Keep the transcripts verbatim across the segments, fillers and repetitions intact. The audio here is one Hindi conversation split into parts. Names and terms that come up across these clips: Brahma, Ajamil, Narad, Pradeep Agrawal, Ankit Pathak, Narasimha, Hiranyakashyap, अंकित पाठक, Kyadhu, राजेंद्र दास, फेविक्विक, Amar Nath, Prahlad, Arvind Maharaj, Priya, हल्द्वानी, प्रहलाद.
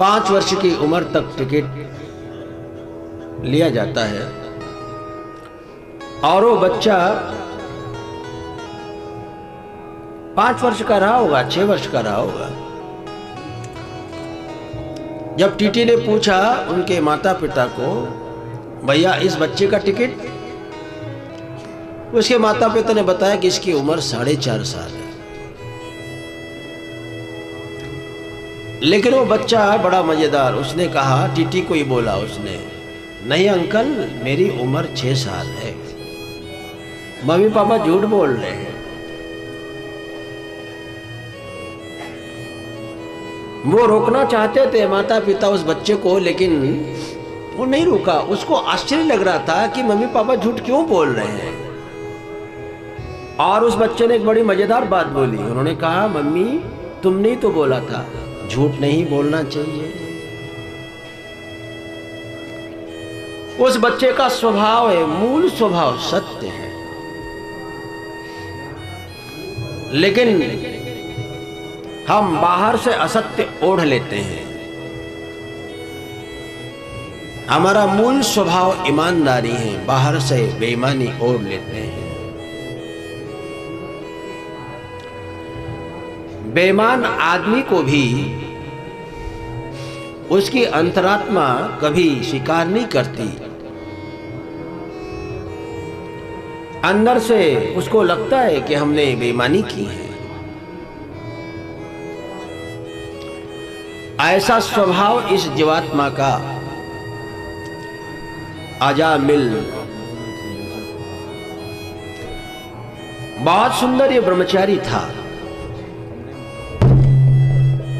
पांच वर्ष की उम्र तक टिकट लिया जाता है और वो बच्चा पांच वर्ष का रहा होगा, छह वर्ष का रहा होगा। जब टीटी ने पूछा उनके माता पिता को, भैया इस बच्चे का टिकट, उसके माता पिता ने बताया कि इसकी उम्र साढ़े चार साल है। लेकिन वो बच्चा बड़ा मजेदार, उसने कहा, टीटी को ही बोला उसने, नहीं अंकल मेरी उम्र छः साल है। मम्मी पापा झूठ बोल रहे हैं। वो रोकना चाहते थे माता पिता उस बच्चे को, लेकिन वो नहीं रोका। उसको आश्चर्य लग रहा था कि मम्मी पापा झूठ क्यों बोल रहे हैं। और उस बच्चे ने एक बड़ी मजेदार बात बोली। उन्होंने कहा, मम्मी तुमने ही तो बोला था झूठ नहीं बोलना चाहिए। उस बच्चे का स्वभाव है, मूल स्वभाव सत्य है, लेकिन हम बाहर से असत्य ओढ़ लेते हैं। हमारा मूल स्वभाव ईमानदारी है, बाहर से बेईमानी ओढ़ लेते हैं। बेईमान आदमी को भी उसकी अंतरात्मा कभी स्वीकार नहीं करती। अंदर से उसको लगता है कि हमने बेईमानी की है। ऐसा स्वभाव इस जीवात्मा का अजामिल। बहुत सुंदर ये ब्रह्मचारी था,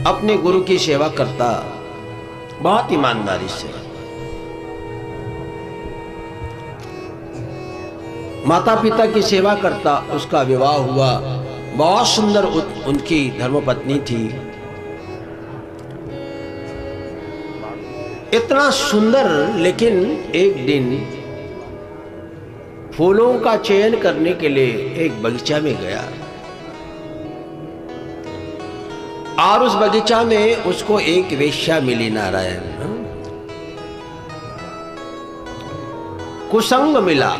अपने गुरु की सेवा करता बहुत ईमानदारी से। माता पिता की सेवा करता। उसका विवाह हुआ, बहुत सुंदर उनकी धर्मपत्नी थी। इतना सुंदर, लेकिन एक दिन फूलों का चयन करने के लिए एक बगीचा में गया और उस बगीचा में उसको एक वेश्या मिली। नारायण, कुसंग मिला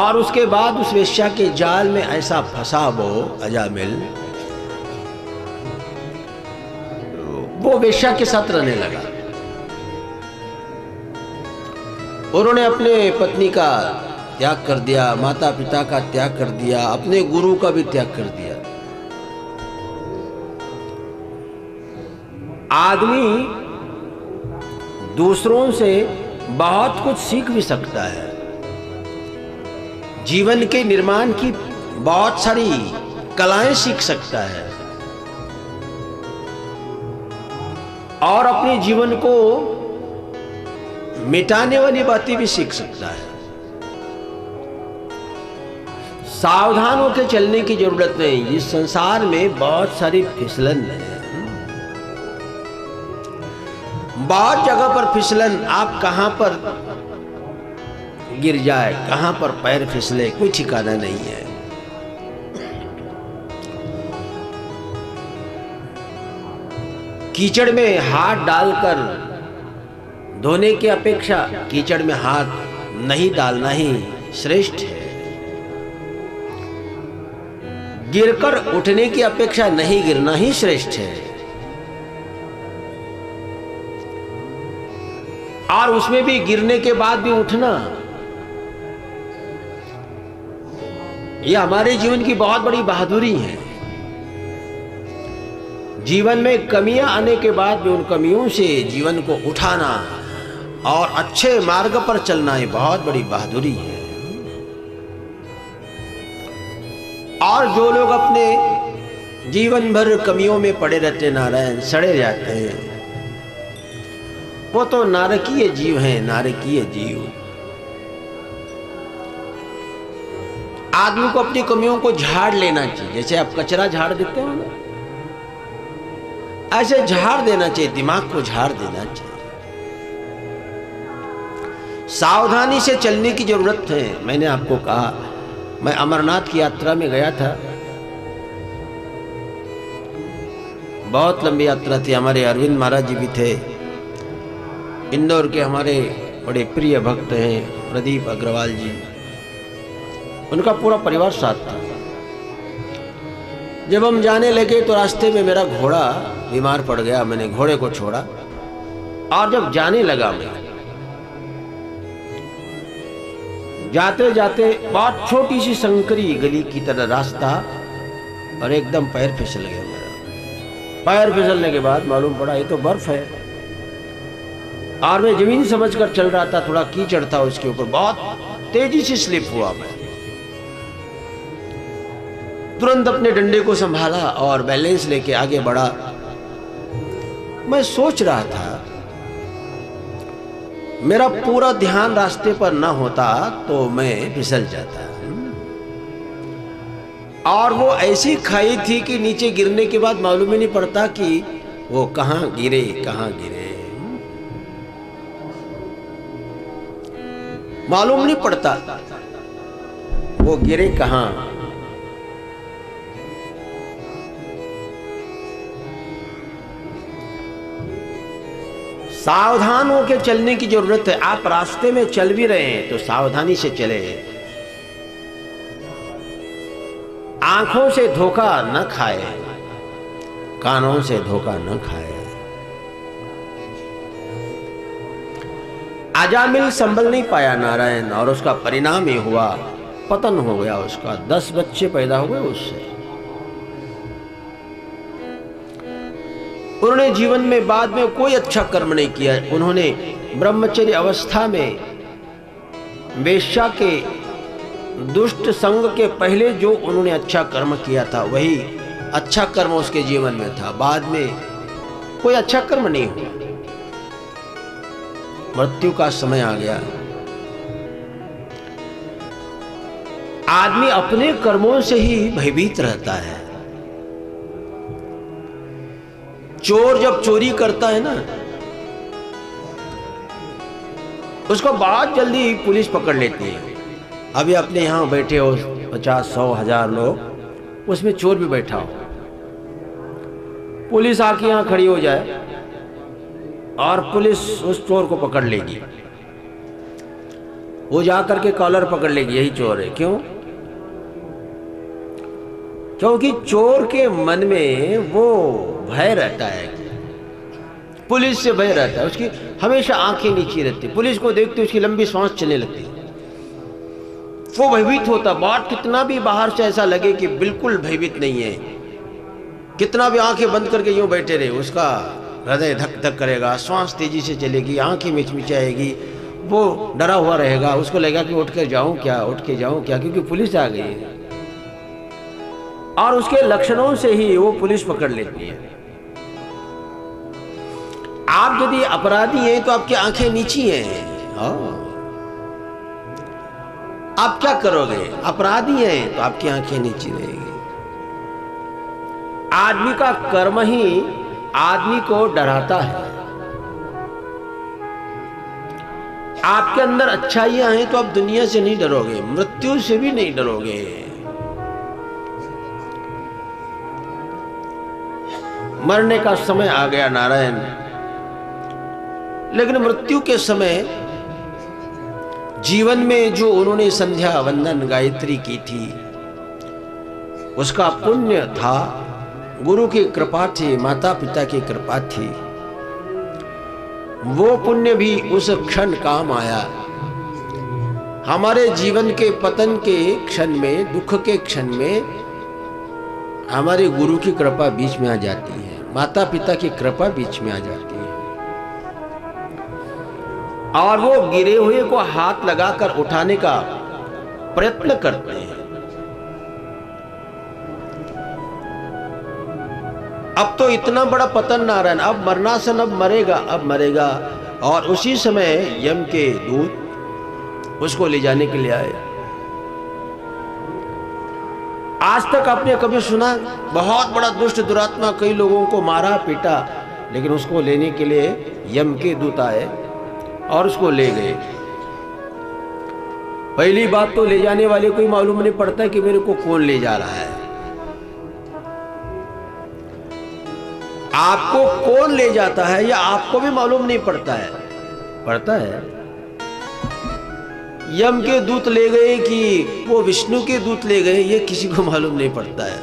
और उसके बाद उस वेश्या के जाल में ऐसा फंसा वो अजामिल, वो वेश्या के साथ रहने लगा। उन्होंने अपने पत्नी का त्याग कर दिया, माता पिता का त्याग कर दिया, अपने गुरु का भी त्याग कर दिया। आदमी दूसरों से बहुत कुछ सीख भी सकता है, जीवन के निर्माण की बहुत सारी कलाएं सीख सकता है और अपने जीवन को मिटाने वाली बातें भी सीख सकता है। सावधान होकर चलने की जरूरत नहीं। इस संसार में बहुत सारी फिसलन है, बहुत जगह पर फिसलन। आप कहाँ पर गिर जाए, कहाँ पर पैर फिसले, कोई ठिकाना नहीं है। कीचड़ में हाथ डालकर धोने की अपेक्षा कीचड़ में हाथ नहीं डालना ही श्रेष्ठ है। गिरकर उठने की अपेक्षा नहीं गिरना ही श्रेष्ठ है। और उसमें भी गिरने के बाद भी उठना, यह हमारे जीवन की बहुत बड़ी बहादुरी है। जीवन में कमियां आने के बाद भी उन कमियों से जीवन को उठाना और अच्छे मार्ग पर चलना है, बहुत बड़ी बहादुरी है। और जो लोग अपने जीवन भर कमियों में पड़े रहते, नारायण, सड़े जाते हैं, वो तो नारकीय जीव हैं, नारकीय जीव। आदमी को अपनी कमियों को झाड़ लेना चाहिए। जैसे आप कचरा झाड़ देते हो ना, ऐसे झाड़ देना चाहिए, दिमाग को झाड़ देना चाहिए। सावधानी से चलने की जरूरत है। मैंने आपको कहा, मैं अमरनाथ की यात्रा में गया था। बहुत लंबी यात्रा थी। हमारे अरविंद महाराज जी भी थे, इंदौर के हमारे बड़े प्रिय भक्त हैं प्रदीप अग्रवाल जी, उनका पूरा परिवार साथ था। जब हम जाने लगे तो रास्ते में मेरा घोड़ा बीमार पड़ गया, मैंने घोड़े को छोड़ा और जब जाने लगा मैं जाते जाते बहुत छोटी सी संकरी गली की तरह रास्ता और एकदम पैर फिसल गया मेरा। पैर फिसलने के बाद मालूम पड़ा ये तो बर्फ है और मैं जमीन समझकर चल रहा था, थोड़ा कीचड़ था उसके ऊपर, बहुत तेजी से स्लिप हुआ। मैं तुरंत अपने डंडे को संभाला और बैलेंस लेके आगे बढ़ा। मैं सोच रहा था मेरा पूरा ध्यान रास्ते पर ना होता तो मैं फिसल जाता। और वो ऐसी खाई थी कि नीचे गिरने के बाद मालूम ही नहीं पड़ता कि वो कहां गिरे कहां गिरे मालूम नहीं पड़ता वो गिरे कहां। सावधान होकर चलने की जरूरत है। आप रास्ते में चल भी रहे हैं तो सावधानी से चले, आंखों से धोखा न खाए, कानों से धोखा न खाए। अजामिल संभल नहीं पाया नारायण और उसका परिणाम ये हुआ पतन हो गया उसका। दस बच्चे पैदा हो गए उससे। उन्होंने जीवन में बाद में कोई अच्छा कर्म नहीं किया। उन्होंने ब्रह्मचर्य अवस्था में वेश्या के दुष्ट संग के पहले जो उन्होंने अच्छा कर्म किया था वही अच्छा कर्म उसके जीवन में था। बाद में कोई अच्छा कर्म नहीं हुआ। मृत्यु का समय आ गया। आदमी अपने कर्मों से ही भयभीत रहता है। चोर जब चोरी करता है ना उसको बहुत जल्दी पुलिस पकड़ लेती है। अभी अपने यहां बैठे हो पचास सौ हजार लोग, उसमें चोर भी बैठा हो, पुलिस आके यहां खड़ी हो जाए और पुलिस उस चोर को पकड़ लेगी। वो जाकर के कॉलर पकड़ लेगी यही चोर है। क्यों? क्योंकि चोर के मन में वो भय रहता है, पुलिस से भय रहता है। उसकी हमेशा आंखें नीची रहती, पुलिस को देखते उसकी लंबी सांस चलने लगती, वो भयभीत होता। बात कितना भी बाहर से ऐसा लगे कि बिल्कुल भयभीत नहीं है, कितना भी आंखें बंद करके यूं बैठे रहे, उसका हृदय धक धक करेगा, सांस तेजी से चलेगी, आंखें मिचमिचाएगी, वो डरा हुआ रहेगा। उसको लगेगा कि उठ कर जाऊं क्या, उठ के जाऊं क्या, क्योंकि पुलिस आ गई है। और उसके लक्षणों से ही वो पुलिस पकड़ लेती है। आप यदि अपराधी हैं तो आपकी आंखें नीची हैं। आप क्या करोगे? अपराधी हैं तो आपकी आंखें नीची रहेगी। आदमी का कर्म ही आदमी को डराता है। आपके अंदर अच्छाइयां हैं तो आप दुनिया से नहीं डरोगे, मृत्यु से भी नहीं डरोगे। मरने का समय आ गया नारायण, लेकिन मृत्यु के समय जीवन में जो उन्होंने संध्या वंदन गायत्री की थी उसका पुण्य था, गुरु की कृपा थी, माता पिता की कृपा थी। वो पुण्य भी उस क्षण काम आया। हमारे जीवन के पतन के क्षण में, दुख के क्षण में हमारे गुरु की कृपा बीच में आ जाती है, माता पिता की कृपा बीच में आ जाती है और वो गिरे हुए को हाथ लगाकर उठाने का प्रयत्न करते हैं। अब तो इतना बड़ा पतन नारायण, अब मरनासन, अब मरेगा, अब मरेगा। और उसी समय यम के दूत उसको ले जाने के लिए आए। आज तक आपने कभी सुना बहुत बड़ा दुष्ट दुरात्मा कई लोगों को मारा पीटा, लेकिन उसको लेने के लिए यम के दूत आए और उसको ले गए। पहली बात तो ले जाने वाले को ही मालूम नहीं पड़ता कि मेरे को कौन ले जा रहा है। आपको कौन ले जाता है यह आपको भी मालूम नहीं पड़ता है। पड़ता है, यम के दूत ले गए कि वो विष्णु के दूत ले गए ये किसी को मालूम नहीं पड़ता है।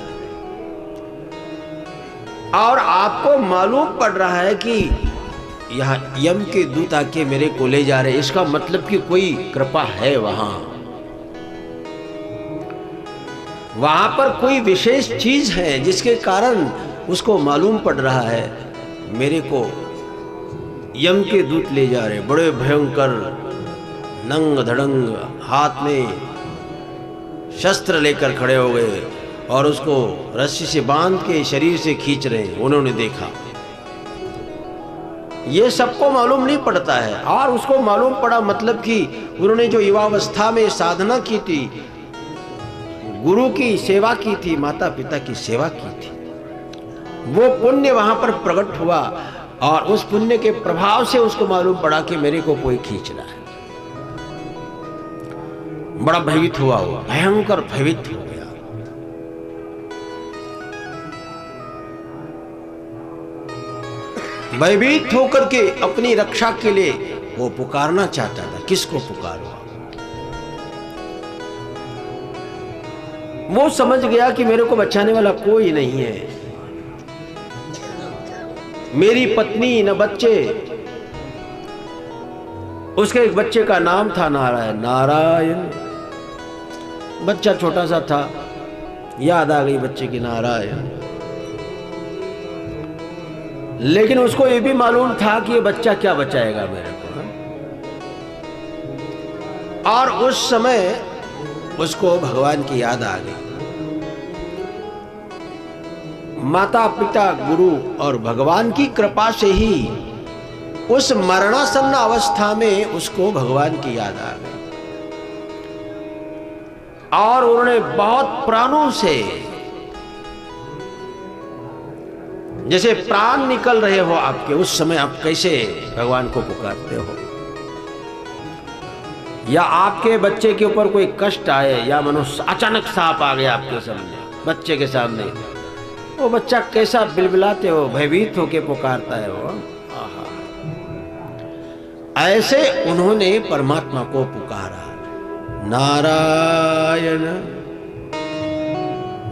और आपको मालूम पड़ रहा है कि यहाँ यम के दूत आके मेरे को ले जा रहे, इसका मतलब कि कोई कृपा है, वहां वहां पर कोई विशेष चीज है जिसके कारण उसको मालूम पड़ रहा है मेरे को यम के दूत ले जा रहे। बड़े भयंकर नंग धड़ंग हाथ में शस्त्र लेकर खड़े हो गए और उसको रस्सी से बांध के शरीर से खींच रहे। उन्होंने देखा, ये सबको मालूम नहीं पड़ता है। और उसको मालूम पड़ा मतलब कि उन्होंने जो युवावस्था में साधना की थी, गुरु की सेवा की थी, माता पिता की सेवा की थी, वो पुण्य वहां पर प्रकट हुआ और उस पुण्य के प्रभाव से उसको मालूम पड़ा कि मेरे को कोई खींच रहा है। बड़ा भयभीत हुआ, हुआ भयंकर भयभीत हो गया। भयभीत होकर के अपनी रक्षा के लिए वो पुकारना चाहता था। किसको पुकारो? वो समझ गया कि मेरे को बचाने वाला कोई नहीं है, मेरी पत्नी न बच्चे। उसके एक बच्चे का नाम था नारायण। नारायण बच्चा छोटा सा था, याद आ गई बच्चे की, नारायण। लेकिन उसको ये भी मालूम था कि ये बच्चा क्या बचाएगा मेरे को। और उस समय उसको भगवान की याद आ गई। माता पिता गुरु और भगवान की कृपा से ही उस मरणासन्न अवस्था में उसको भगवान की याद आ गई और उन्होंने बहुत प्राणों से, जैसे प्राण निकल रहे हो आपके, उस समय आप कैसे भगवान को पुकारते हो। या आपके बच्चे के ऊपर कोई कष्ट आए, या मनुष्य अचानक सांप आ गया आपके सामने, बच्चे के सामने, वो बच्चा कैसा बिलबिलाते हो, भयभीत होके पुकारता है वो। आहा, ऐसे उन्होंने परमात्मा को पुकारा, नारायण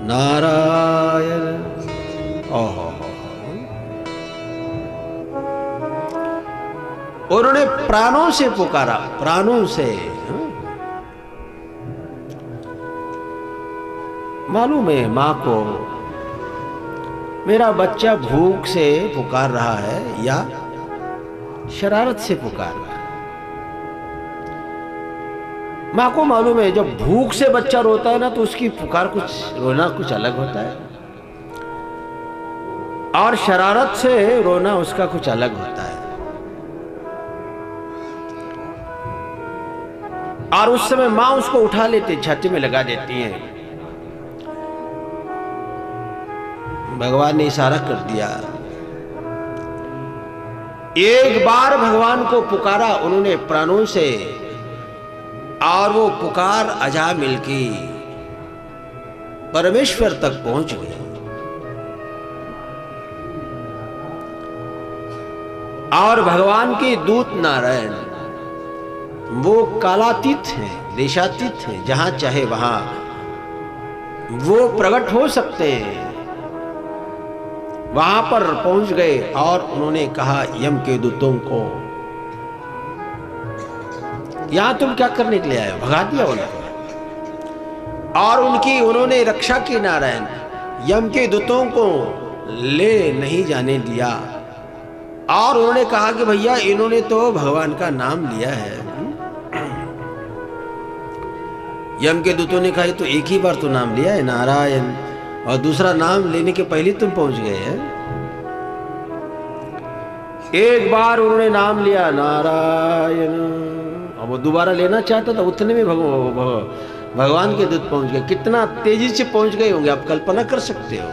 नारायण। ओहो, उन्होंने प्राणों से पुकारा, प्राणों से। मालूम है माँ को मेरा बच्चा भूख से पुकार रहा है या शरारत से पुकार रहा है। माँ को मालूम है जब भूख से बच्चा रोता है ना तो उसकी पुकार कुछ, रोना कुछ अलग होता है और शरारत से रोना उसका कुछ अलग होता है। और उस समय माँ उसको उठा लेती, छाती में लगा देती है। भगवान ने इशारा कर दिया। एक बार भगवान को पुकारा उन्होंने प्राणों से और वो पुकार अजामिल की परमेश्वर तक पहुंच गई। और भगवान के दूत नारायण वो कालातीत है, देशातीत है, जहां चाहे वहां वो प्रकट हो सकते हैं। वहां पर पहुंच गए और उन्होंने कहा यम के दूतों को, यहां तुम क्या करने के लिए आए? भगा दिया उनको। और उनकी उन्होंने रक्षा की नारायण, यम के दूतों को ले नहीं जाने दिया। और उन्होंने कहा कि भैया इन्होंने तो भगवान का नाम लिया है। यम के दूतों ने कहा तो एक ही बार तो नाम लिया है नारायण, और दूसरा नाम लेने के पहले तुम पहुंच गए हैं। एक बार उन्होंने नाम लिया नारायण, और वो दोबारा लेना चाहता था, उतने में भगवान के दूत पहुंच गए। कितना तेजी से पहुंच गए होंगे आप कल्पना कर सकते हो।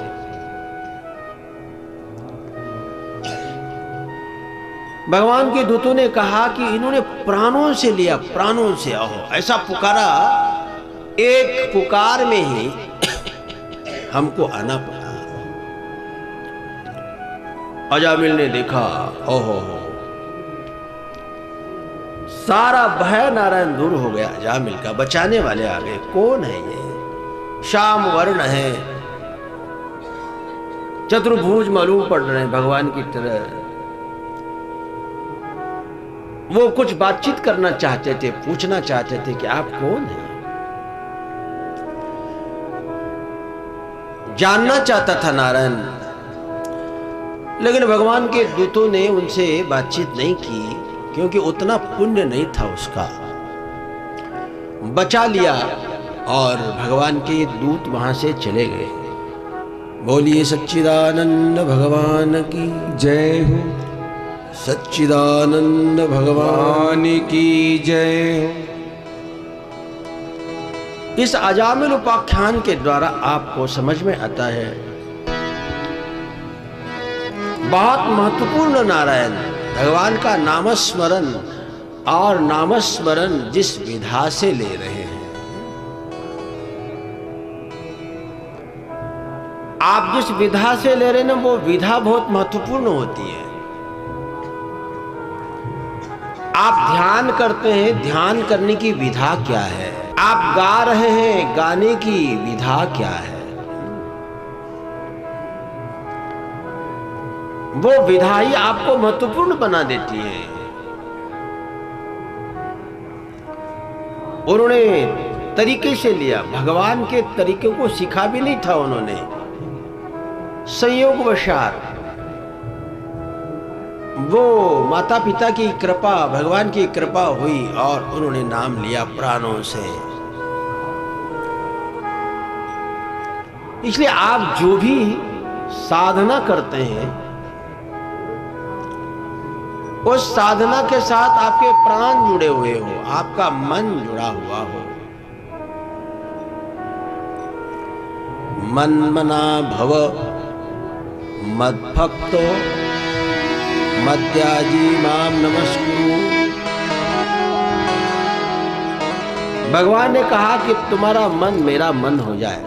भगवान के दूतों ने कहा कि इन्होंने प्राणों से लिया, प्राणों से। आहो, ऐसा पुकारा, एक पुकार में ही हमको आना पड़ा। अजामिल ने देखा, ओहो हो, सारा भय नारायण दूर हो गया अजामिल का। बचाने वाले आ गए। कौन है ये? श्याम वर्ण है, चतुर्भुज मालूम पड़ रहे हैं भगवान की तरह। वो कुछ बातचीत करना चाहते थे, पूछना चाहते थे कि आप कौन हैं, जानना चाहता था नारायण। लेकिन भगवान के दूतों ने उनसे बातचीत नहीं की, क्योंकि उतना पुण्य नहीं था उसका। बचा लिया और भगवान के दूत वहां से चले गए। बोलिए सच्चिदानंद भगवान की जय हो। सच्चिदानंद भगवान की जय हो। इस अजामिल उपाख्यान के द्वारा आपको समझ में आता है बहुत महत्वपूर्ण नारायण भगवान का नामस्मरण, और नामस्मरण जिस विधा से ले रहे हैं, आप जिस विधा से ले रहे हैं ना, वो विधा बहुत महत्वपूर्ण होती है। आप ध्यान करते हैं, ध्यान करने की विधा क्या है? आप गा रहे हैं, गाने की विधा क्या है? वो विधा ही आपको महत्वपूर्ण बना देती है। उन्होंने तरीके से लिया, भगवान के तरीके को सीखा भी नहीं था उन्होंने, संयोगवशात। वो माता पिता की कृपा, भगवान की कृपा हुई और उन्होंने नाम लिया प्राणों से। इसलिए आप जो भी साधना करते हैं, उस साधना के साथ आपके प्राण जुड़े हुए हो, आपका मन जुड़ा हुआ हो। मन मना भव मद भक्तो मध्याजी माम नमस्कुरु। भगवान ने कहा कि तुम्हारा मन मेरा मन हो जाए।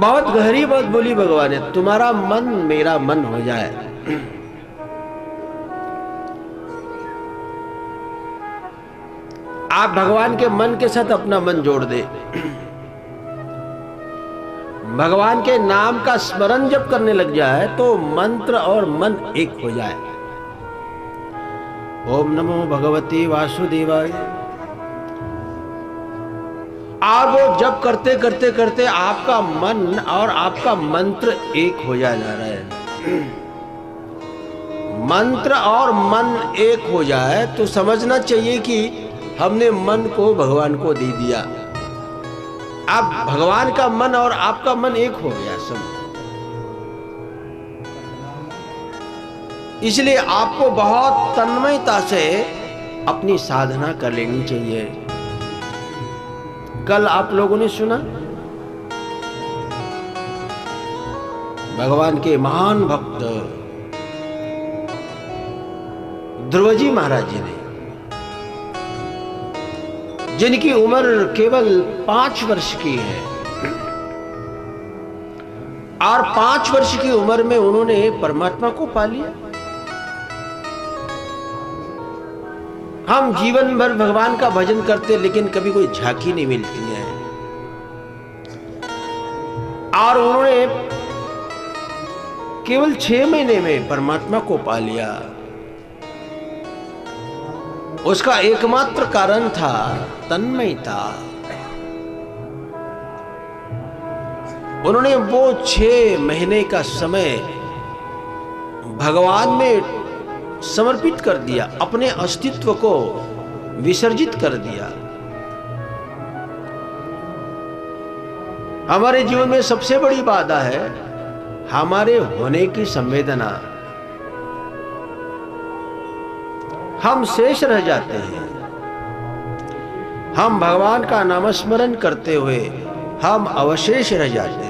बहुत गहरी बात बोली भगवान ने, तुम्हारा मन मेरा मन हो जाए। आप भगवान के मन के साथ अपना मन जोड़ दे। भगवान के नाम का स्मरण जब करने लग जाए तो मंत्र और मन एक हो जाए। ओम नमो भगवते वासुदेवाय। आप वो जब करते करते करते आपका मन और आपका मंत्र एक हो जाए नारायण। मंत्र और मन एक हो जाए तो समझना चाहिए कि हमने मन को भगवान को दे दिया। आप भगवान का मन और आपका मन एक हो गया सब। इसलिए आपको बहुत तन्मयता से अपनी साधना कर लेनी चाहिए। कल आप लोगों ने सुना भगवान के महान भक्त ध्रुव जी महाराज जी ने, जिनकी उम्र केवल पांच वर्ष की है, और पांच वर्ष की उम्र में उन्होंने परमात्मा को पा लिया। हम जीवन भर भगवान का भजन करते, लेकिन कभी कोई झांकी नहीं मिलती है। और उन्होंने केवल छह महीने में परमात्मा को पा लिया। उसका एकमात्र कारण था तन्मयता। उन्होंने वो छह महीने का समय भगवान में समर्पित कर दिया, अपने अस्तित्व को विसर्जित कर दिया। हमारे जीवन में सबसे बड़ी बाधा है हमारे होने की संवेदना। हम शेष रह जाते हैं। हम भगवान का नामस्मरण करते हुए हम अवशेष रह जाते हैं।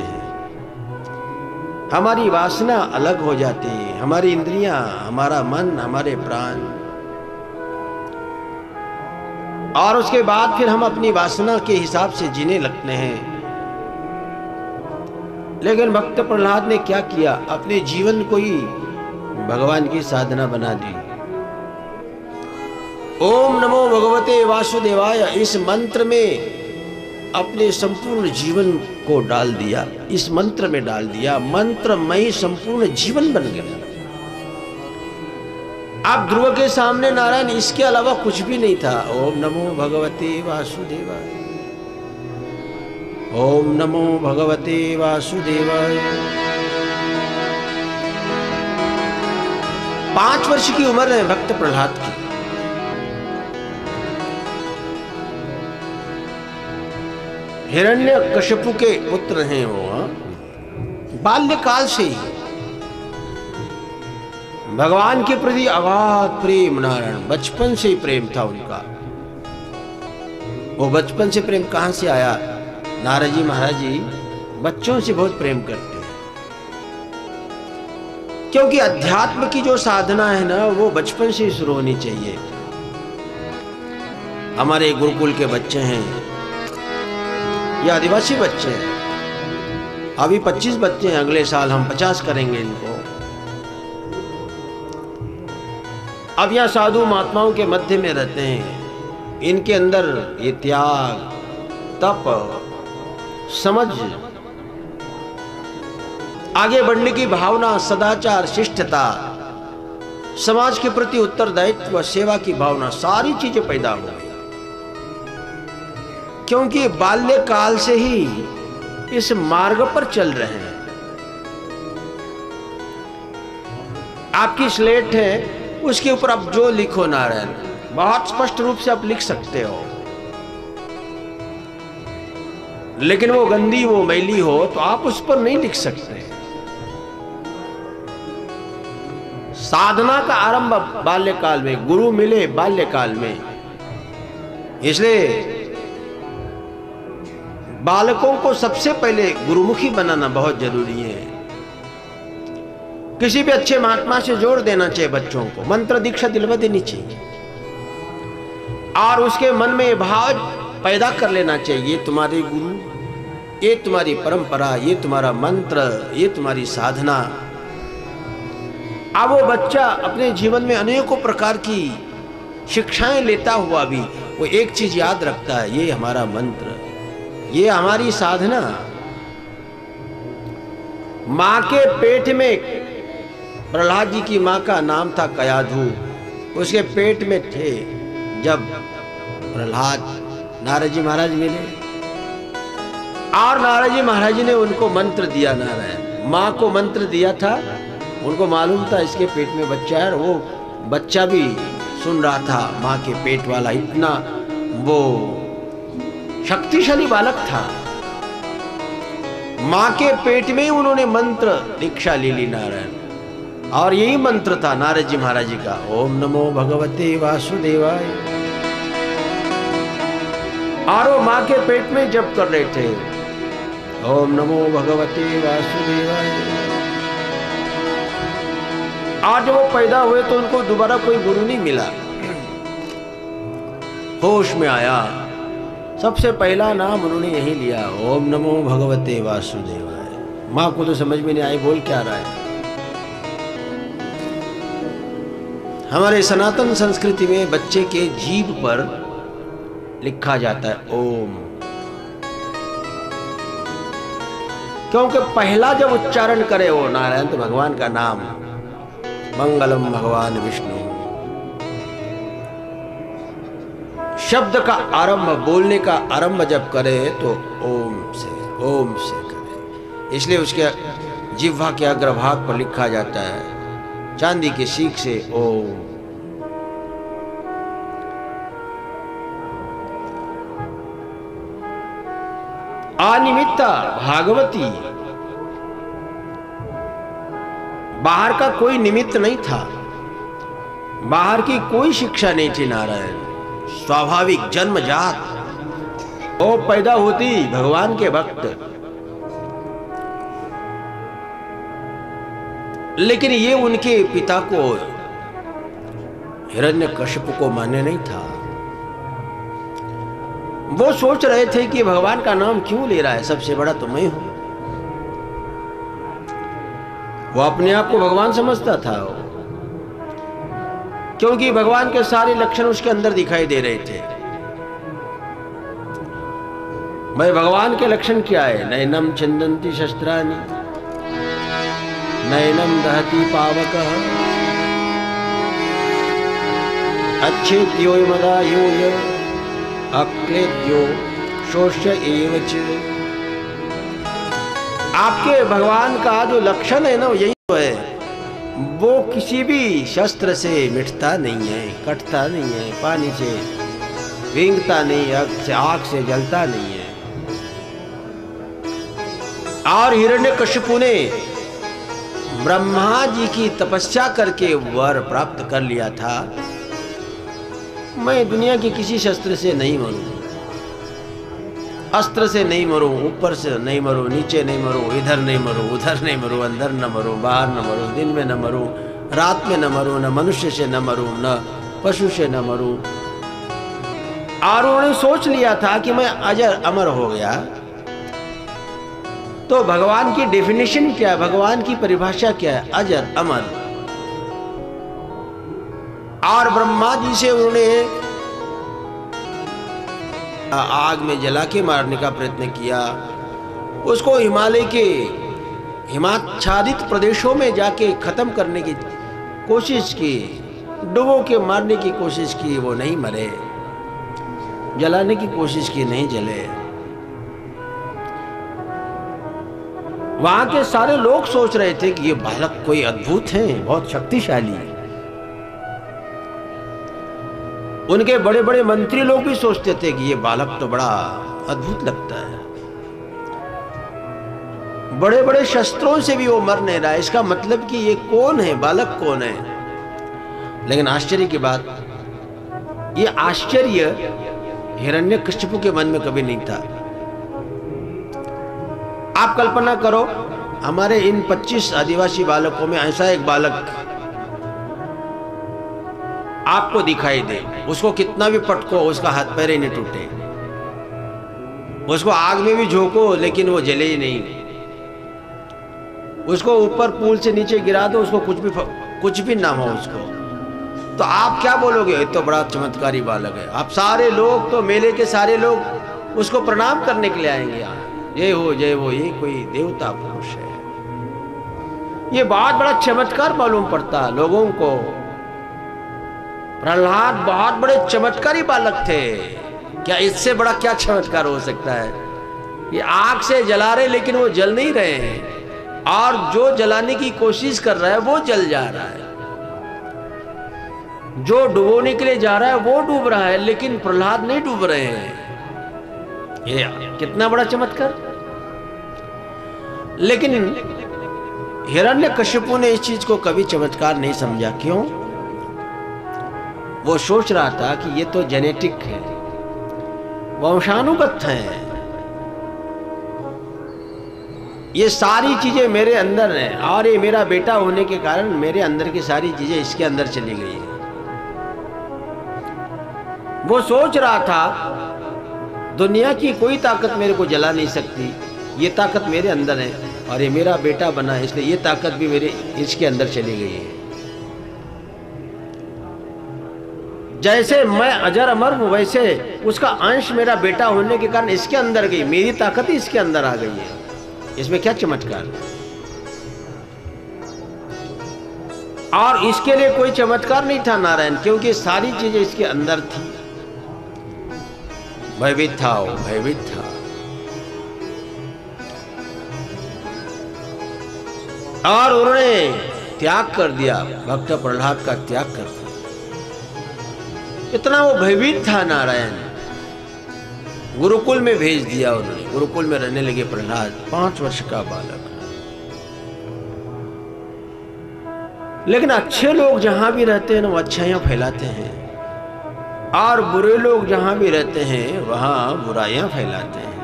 हमारी वासना अलग हो जाती है, हमारी इंद्रियां, हमारा मन, हमारे प्राण। और उसके बाद फिर हम अपनी वासना के हिसाब से जीने लगते हैं। लेकिन भक्त प्रहलाद ने क्या किया, अपने जीवन को ही भगवान की साधना बना दी। ओम नमो भगवते वासुदेवाय इस मंत्र में अपने संपूर्ण जीवन को डाल दिया, इस मंत्र में डाल दिया, मंत्रमयी संपूर्ण जीवन बन गया। आप ध्रुव के सामने नारायण, इसके अलावा कुछ भी नहीं था। ओम नमो भगवते वासुदेवाय, ओम नमो भगवते वासुदेवाय। पांच वर्ष की उम्र है भक्त प्रहलाद की। हिरण्यकश्यपु के पुत्र हैं वो। बाल्यकाल से ही भगवान के प्रति अगाध प्रेम, नारायण बचपन से ही प्रेम था उनका। वो बचपन से प्रेम कहां से आया? नारद जी महाराज जी बच्चों से बहुत प्रेम करते हैं, क्योंकि अध्यात्म की जो साधना है ना वो बचपन से ही शुरू होनी चाहिए। हमारे गुरुकुल के बच्चे हैं, ये आदिवासी बच्चे हैं, अभी पच्चीस बच्चे हैं, अगले साल हम पचास करेंगे इनको। अब यहाँ साधु महात्माओं के मध्य में रहते हैं, इनके अंदर ये त्याग, तप, समझ, आगे बढ़ने की भावना, सदाचार, शिष्टता, समाज के प्रति उत्तरदायित्व, सेवा की भावना, सारी चीजें पैदा हो गई, क्योंकि बाल्यकाल से ही इस मार्ग पर चल रहे हैं। आपकी स्लेट है, उसके ऊपर आप जो लिखो नारायण, बहुत स्पष्ट रूप से आप लिख सकते हो, लेकिन वो गंदी, वो मैली हो तो आप उस पर नहीं लिख सकते। साधना का आरंभ बाल्यकाल में, गुरु मिले बाल्यकाल में, इसलिए बालकों को सबसे पहले गुरुमुखी बनाना बहुत जरूरी है। किसी भी अच्छे महात्मा से जोड़ देना चाहिए बच्चों को, मंत्र दीक्षा दिलवा देनी चाहिए, और उसके मन में भाव पैदा कर लेना चाहिए, ये तुम्हारे गुरु, ये तुम्हारी परंपरा, ये तुम्हारा मंत्र, ये तुम्हारी साधना। अब वो बच्चा अपने जीवन में अनेकों प्रकार की शिक्षाएं लेता हुआ भी वो एक चीज याद रखता है, ये हमारा मंत्र, ये हमारी साधना। मां के पेट में प्रहलाद जी की मां का नाम था कयाधू, उसके पेट में थे जब प्रहलाद, नारद जी महाराज मिले और नारद जी महाराज जी ने उनको मंत्र दिया। नारायण मां को मंत्र दिया था, उनको मालूम था इसके पेट में बच्चा है, और वो बच्चा भी सुन रहा था मां के पेट वाला, इतना वो शक्तिशाली बालक था। मां के पेट में ही उन्होंने मंत्र दीक्षा ले ली नारायण, और यही मंत्र था नारद जी महाराज जी का, ओम नमो भगवते वासुदेवाय। और वो मां के पेट में जप कर रहे थे, ओम नमो भगवते वासुदेवाय। आज वो पैदा हुए तो उनको दोबारा कोई गुरु नहीं मिला। होश में आया, सबसे पहला नाम उन्होंने यही लिया, ओम नमो भगवते वासुदेवाय। मां को तो समझ में नहीं आई बोल क्या रहा है। हमारे सनातन संस्कृति में बच्चे के जीभ पर लिखा जाता है ओम, क्योंकि पहला जब उच्चारण करे वो नारायण तो भगवान का नाम, मंगलम भगवान विष्णु, शब्द का आरंभ, बोलने का आरंभ जब करे तो ओम से, ओम से करे, इसलिए उसके जिह्वा के अग्रभाग पर लिखा जाता है चांदी के सीक से ओम। अनिमित्ता भागवती, बाहर का कोई निमित्त नहीं था, बाहर की कोई शिक्षा नहीं थी नारायण, स्वाभाविक जन्मजात, ओ पैदा होती भगवान के भक्त। लेकिन ये उनके पिता को हिरण्यकश्यप को मान्य नहीं था। वो सोच रहे थे कि भगवान का नाम क्यों ले रहा है, सबसे बड़ा तो मैं हूं। वो अपने आप को भगवान समझता था, क्योंकि भगवान के सारे लक्षण उसके अंदर दिखाई दे रहे थे। भाई भगवान के लक्षण क्या है? नैनम छिंदन्ति शस्त्राणि, नैनम दहति पावकः, अच्छेद्यो मदायुः, अक्लेद्यो शोष्य एव च। आपके भगवान का जो लक्षण है ना, यही तो है। वो किसी भी शस्त्र से मिटता नहीं है, कटता नहीं है, पानी से भींगता नहीं, आग से आग से जलता नहीं है। और हिरण्यकश्यपु ने ब्रह्मा जी की तपस्या करके वर प्राप्त कर लिया था, मैं दुनिया के किसी शस्त्र से नहीं मरूं, अस्त्र से नहीं मरूं, ऊपर से नहीं मरूं, नीचे नहीं मरूं, इधर नहीं मरूं, उधर नहीं मरूं, अंदर न मरूं, बाहर न मरूं, दिन में न मरूं, रात में न मरूं, न मनुष्य से न मरूं, न पशु से न मरूं। और उन्होंने सोच लिया था कि मैं अजर अमर हो गया। तो भगवान की डेफिनेशन क्या है, भगवान की परिभाषा क्या है? अजर अमर। और ब्रह्मा जी से उन्होंने आग में जला के मारने का प्रयत्न किया, उसको हिमालय के हिमाच्छादित प्रदेशों में जाके खत्म करने की कोशिश की, डुबो के मारने की कोशिश की, वो नहीं मरे, जलाने की कोशिश की, नहीं जले। वहां के सारे लोग सोच रहे थे कि ये बालक कोई अद्भुत है, बहुत शक्तिशाली है। उनके बड़े बड़े मंत्री लोग भी सोचते थे कि ये बालक तो बड़ा अद्भुत लगता है, बड़े बड़े शस्त्रों से भी वो मर नहीं रहा, इसका मतलब कि ये कौन है, बालक कौन है। लेकिन आश्चर्य की बात, ये आश्चर्य हिरण्यकश्यपु के मन में कभी नहीं था। आप कल्पना करो, हमारे इन पच्चीस आदिवासी बालकों में ऐसा एक बालक आपको दिखाई दे, उसको कितना भी पटको उसका हाथ पैर ही नहीं टूटे, उसको आग में भी झोंको लेकिन वो जले ही नहीं, उसको ऊपर पुल से नीचे गिरा दो, उसको कुछ भी कुछ भी ना हो उसको, तो आप क्या बोलोगे? ये तो बड़ा चमत्कारी बालक है। आप सारे लोग तो मेले के सारे लोग उसको प्रणाम करने के लिए आएंगे, जय हो जय हो, ये कोई देवता पुरुष है। ये बहुत बड़ा चमत्कार मालूम पड़ता लोगों को। प्रहलाद बहुत बड़े चमत्कारी बालक थे, क्या इससे बड़ा क्या चमत्कार हो सकता है? ये आग से जला रहे लेकिन वो जल नहीं रहे हैं, और जो जलाने की कोशिश कर रहा है वो जल जा रहा है, जो डुबोने के लिए जा रहा है वो डूब रहा है, लेकिन प्रहलाद नहीं डूब रहे हैं। ये कितना बड़ा चमत्कार। लेकिन हिरण्यकश्यपु ने इस चीज को कभी चमत्कार नहीं समझा। क्यों? वो सोच रहा था कि ये तो जेनेटिक है, वंशानुगत है, ये सारी चीजें मेरे अंदर हैं, और ये मेरा बेटा होने के कारण मेरे अंदर की सारी चीजें इसके अंदर चली गई है। वो सोच रहा था दुनिया की कोई ताकत मेरे को जला नहीं सकती, ये ताकत मेरे अंदर है, और ये मेरा बेटा बना है इसलिए ये ताकत भी मेरे इसके अंदर चली गई है। जैसे मैं अजर अमर हूँ वैसे उसका अंश मेरा बेटा होने के कारण इसके अंदर गई, मेरी ताकत ही इसके अंदर आ गई है, इसमें क्या चमत्कार है? और इसके लिए कोई चमत्कार नहीं था नारायण, क्योंकि सारी चीजें इसके अंदर थी। भयभीत था वो, भयभीत था। और उन्होंने त्याग कर दिया, भक्त प्रहलाद का त्याग कर दिया, इतना वो भयभीत था नारायण। गुरुकुल में भेज दिया उन्होंने, गुरुकुल में रहने लगे प्रहलाद, पांच वर्ष का बालक। लेकिन अच्छे लोग जहां भी रहते हैं ना वो अच्छाइयां फैलाते हैं, और बुरे लोग जहां भी रहते हैं वहां बुराइयां फैलाते हैं।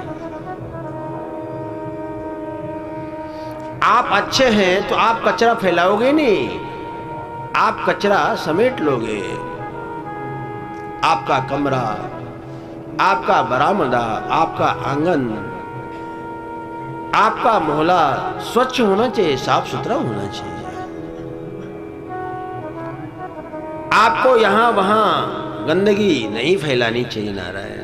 आप अच्छे हैं तो आप कचरा फैलाओगे नहीं, आप कचरा समेट लोगे। आपका कमरा, आपका बरामदा, आपका आंगन, आपका मोहल्ला स्वच्छ होना चाहिए, साफ सुथरा होना चाहिए। आपको यहां वहां गंदगी नहीं फैलानी चाहिए। नारायण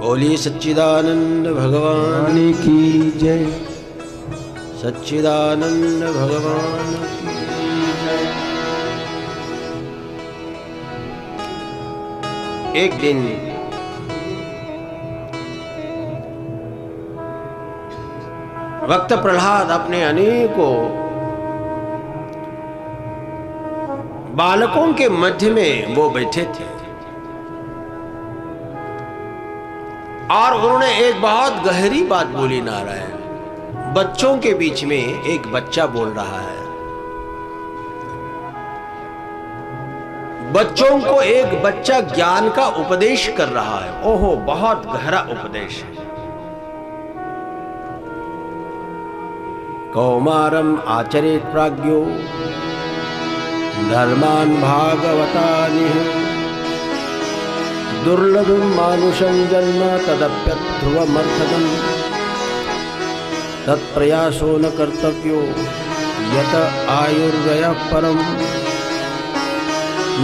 बोलिए सच्चिदानंद भगवान की जय। सच्चिदानंद भगवान की जय। एक दिन भक्त प्रहलाद अपने अनेकों बालकों के मध्य में वो बैठे थे और उन्होंने एक बहुत गहरी बात बोली। नारायण बच्चों के बीच में एक बच्चा बोल रहा है, बच्चों को एक बच्चा ज्ञान का उपदेश कर रहा है। ओहो बहुत गहरा उपदेश है। कौमारम आचरेत प्राज्ञो धर्मान भागवतानि दुर्लभम मानुषं जन्म तदप्यध्रुवमर्थकं तत्प्रयासो न कर्तव्यो यत आयुर्व्यय परम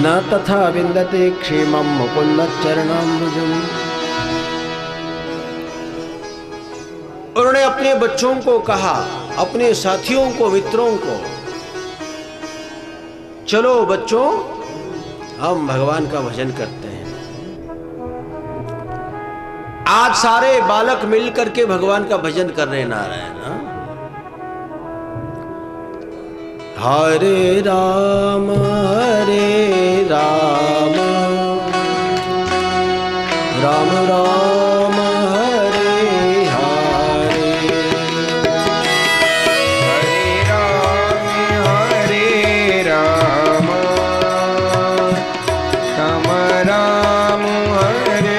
न तथा विंदते क्षेमं मुकुंदचरणामृजं। उन्होंने अपने बच्चों को कहा, अपने साथियों को, मित्रों को, चलो बच्चों हम भगवान का भजन करते हैं। आज सारे बालक मिल करके भगवान का भजन कर रहे। नारायण हरे राम हरे राम राम राम हरे हरे हरे राम हरे राम राम राम हरे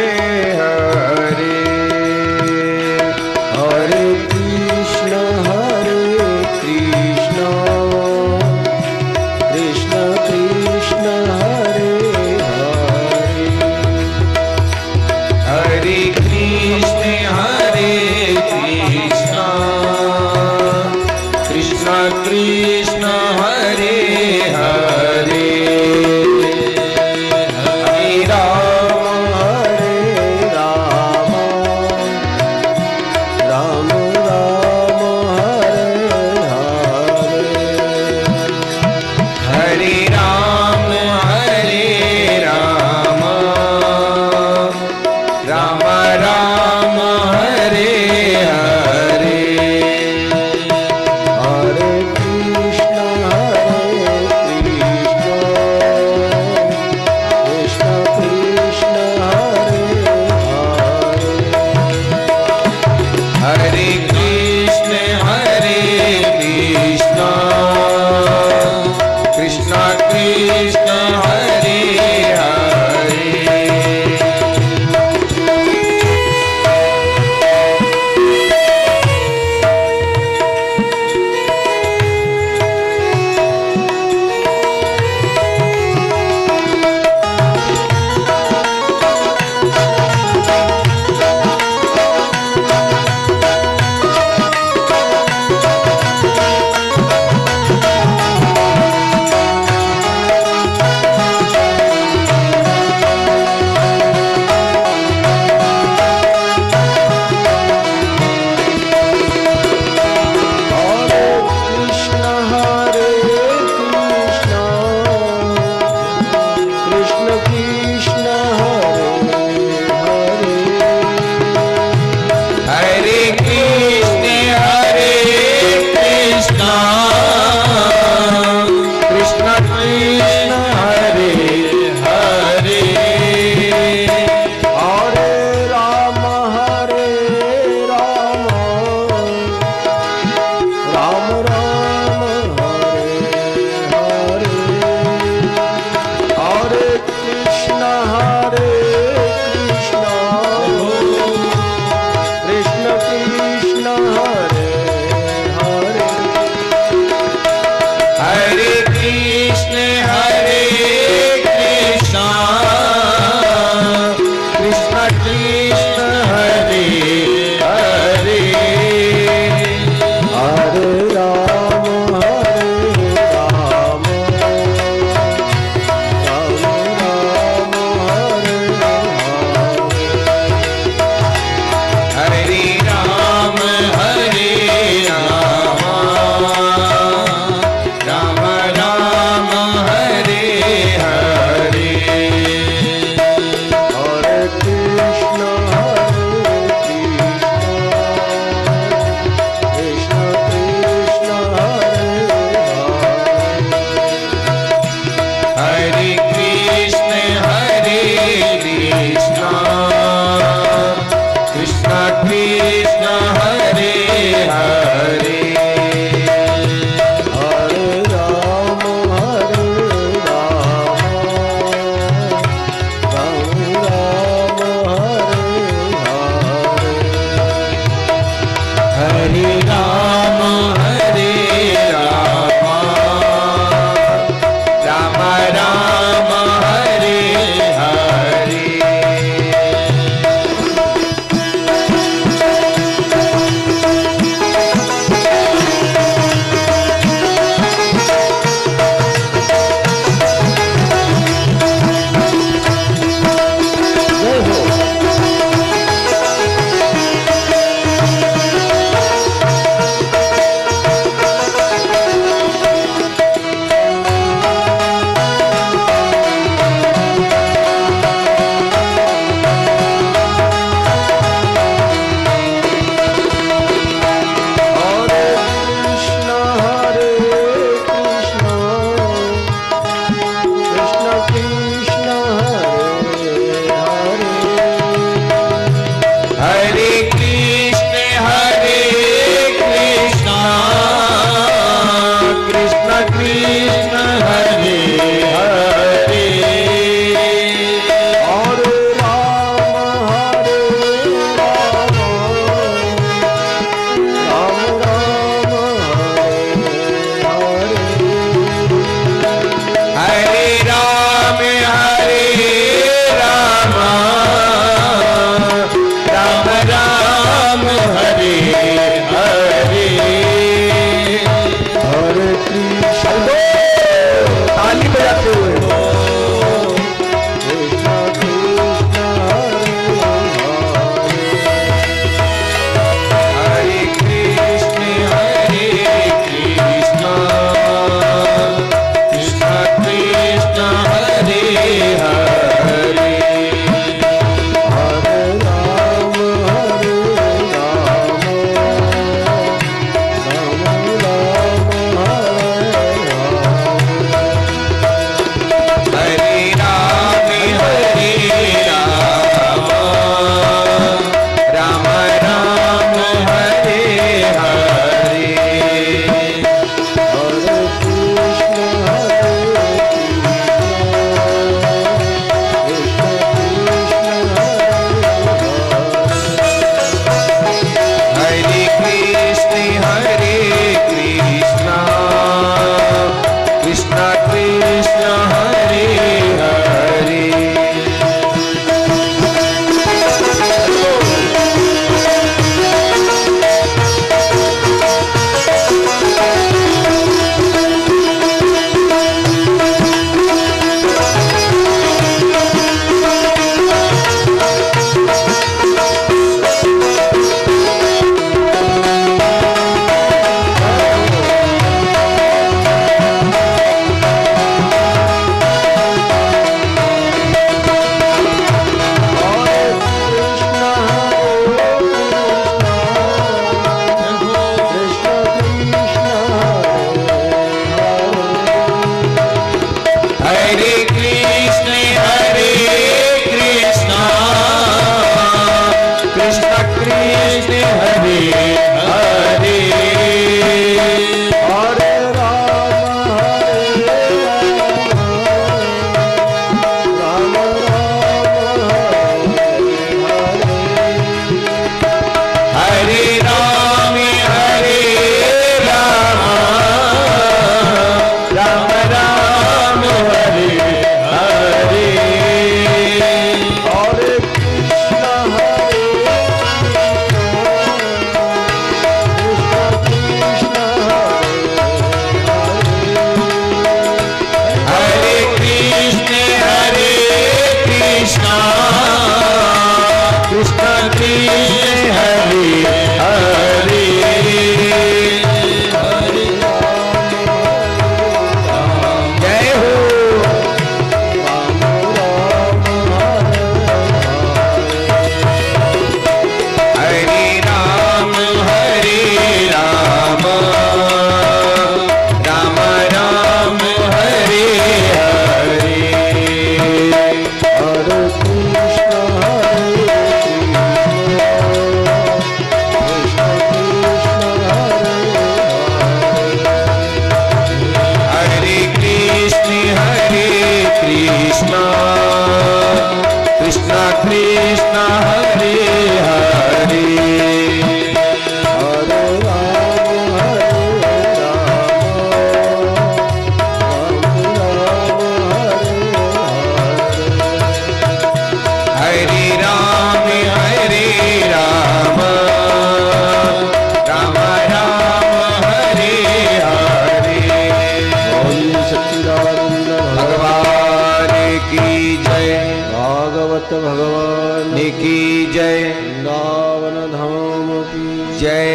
वृंदावन धाम की जय।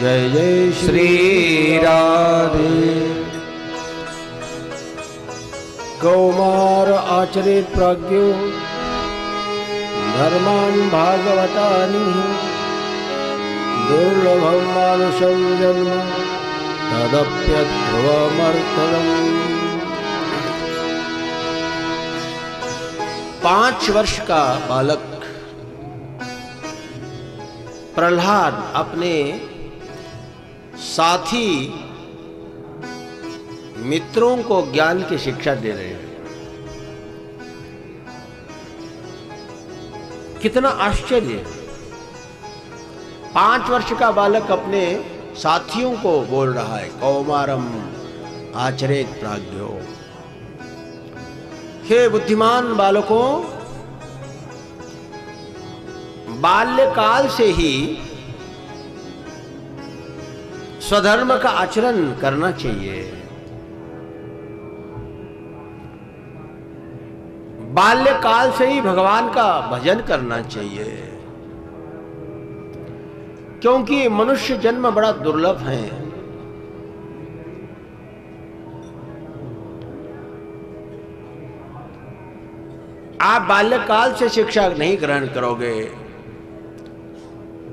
जय जय श्री राधे। गौमार आचरित प्रज्ञो धर्मान् भागवतानि दुर्लभं मानुषं जन्म तदप्यध्रुवमर्थदम्। पांच वर्ष का बालक प्रह्लाद अपने साथी मित्रों को ज्ञान की शिक्षा दे रहे हैं। कितना आश्चर्य! पांच वर्ष का बालक अपने साथियों को बोल रहा है, कौमारम आचरेत प्राज्ञो, हे बुद्धिमान बालकों, बाल्यकाल से ही स्वधर्म का आचरण करना चाहिए। बाल्यकाल से ही भगवान का भजन करना चाहिए, क्योंकि मनुष्य जन्म बड़ा दुर्लभ है। आप बाल्यकाल से शिक्षा नहीं ग्रहण करोगे